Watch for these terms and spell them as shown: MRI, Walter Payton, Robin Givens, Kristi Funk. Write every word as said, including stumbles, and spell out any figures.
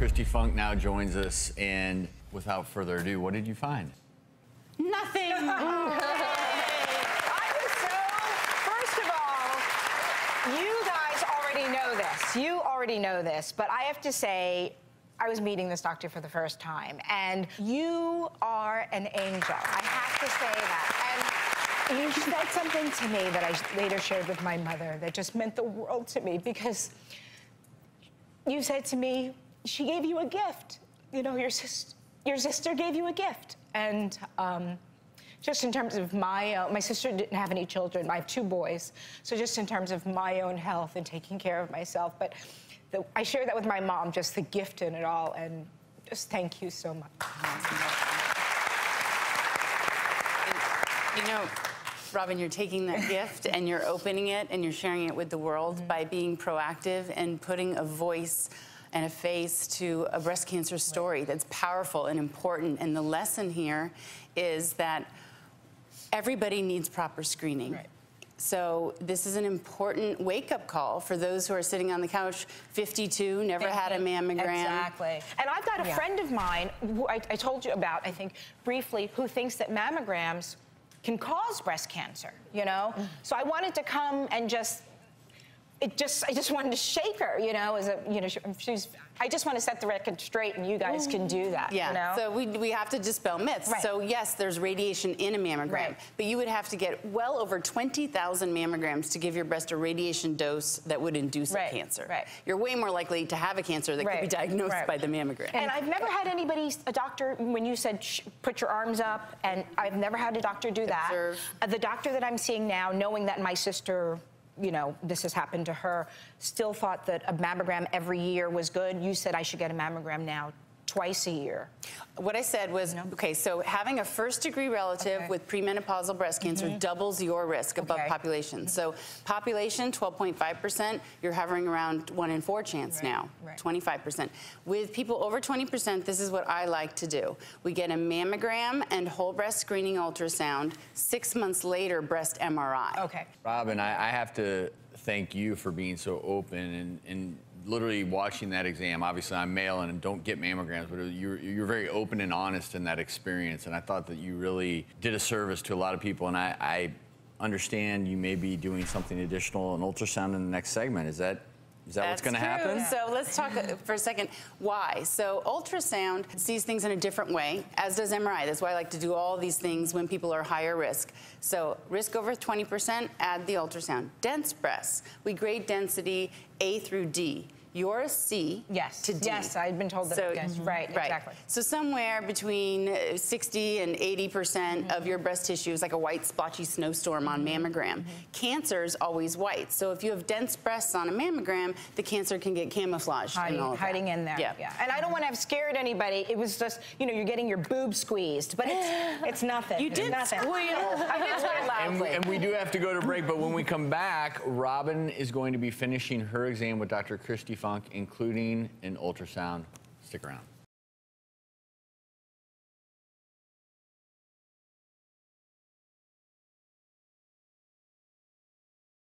Kristi Funk now joins us, and without further ado, what did you find? Nothing. I was so, first of all, you guys already know this. You already know this, but I have to say, I was meeting this doctor for the first time, and you are an angel. I have to say that. And you said something to me that I later shared with my mother that just meant the world to me, because you said to me, she gave you a gift. You know, your sister, your sister gave you a gift. And um, just in terms of my, uh, my sister didn't have any children. I have two boys. So just in terms of my own health and taking care of myself, but the, I shared that with my mom, just the gift in it all, and just thank you so much. And, you know, Robin, you're taking that gift and you're opening it and you're sharing it with the world mm-hmm. by being proactive and putting a voice and a face to a breast cancer story that's powerful and important. And the lesson here is that everybody needs proper screening. Right. So this is an important wake-up call for those who are sitting on the couch, fifty-two, never had a mammogram. Exactly. And I've got a yeah. friend of mine, who I, I told you about, I think, briefly, who thinks that mammograms can cause breast cancer, you know? Mm. So I wanted to come and just, it just, I just wanted to shake her, you know, as a, you know, she, she's, I just want to set the record straight, and you guys can do that, yeah. you know? So we, we have to dispel myths. Right. So yes, there's radiation in a mammogram, right. but you would have to get well over twenty thousand mammograms to give your breast a radiation dose that would induce right. a cancer. Right. You're way more likely to have a cancer that right. could be diagnosed right. by the mammogram. And I've never had anybody, a doctor, when you said, Shh, put your arms up, and I've never had a doctor do that. Observe. The doctor that I'm seeing now, knowing that my sister, you know, this has happened to her, still thought that a mammogram every year was good. You said I should get a mammogram now twice a year. What I said was, no. okay, so having a first-degree relative okay. with premenopausal breast cancer mm-hmm. doubles your risk above okay. population. Mm-hmm. So population, twelve point five percent, you're hovering around one in four chance right. now, right. twenty-five percent. With people over twenty percent, this is what I like to do. We get a mammogram and whole breast screening ultrasound. Six months later, breast M R I. Okay. Robin, I, I have to thank you for being so open and, and literally watching that exam. Obviously, I'm male and don't get mammograms, but you're, you're very open and honest in that experience, and I thought that you really did a service to a lot of people, and I, I understand you may be doing something additional, an ultrasound in the next segment. Is that Is that That's what's going to happen? Yeah. So let's talk for a second why. So ultrasound sees things in a different way, as does M R I. That's why I like to do all these things when people are higher risk. So risk over twenty percent, add the ultrasound. Dense breasts. We grade density A through D. You're a C yes. to D. Yes, I've been told that. So, yes, mm-hmm. right, right, exactly. So somewhere between sixty and eighty percent mm-hmm. of your breast tissue is like a white splotchy snowstorm on mammogram. Mm-hmm. Cancer is always white. So if you have dense breasts on a mammogram, the cancer can get camouflaged. Hiding, all hiding in there. Yeah. yeah. And I don't want to have scared anybody. It was just, you know, you're getting your boob squeezed, but it's, it's nothing. You did nothing. squeal. I did squeal loudly. And, and we do have to go to break, but when we come back, Robin is going to be finishing her exam with Doctor Kristi Funk, including an ultrasound. Stick around.